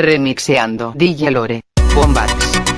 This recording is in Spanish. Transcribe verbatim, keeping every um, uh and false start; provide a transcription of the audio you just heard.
Remixeando D J Lore Bombas.